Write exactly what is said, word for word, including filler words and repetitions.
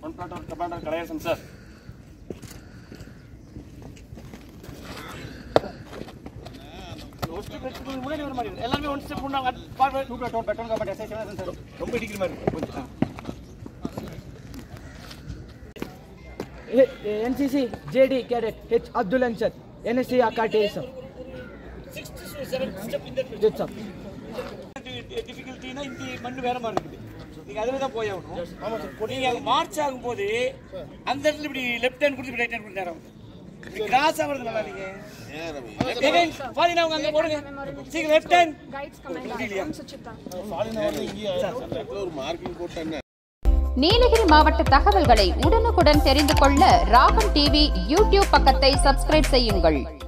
One part of commander Kalayasan, sir. One step two platon, platon ka bata session asan sir. Romba degree mari. N C C J D cadet H Abdul Ansar, N S C Akate sir. six to seven step in that. Yes sir. Difficulty na inti mandu vera marukku. You are going march, and then left hand and right hand. You cross over the left hand. Nilgiri மாவட்ட தகவல்களை உடனுக்குடன் தெரிந்து கொள்ள ராகம் T V YouTube பக்கத்தை subscribe செய்யுங்கள்.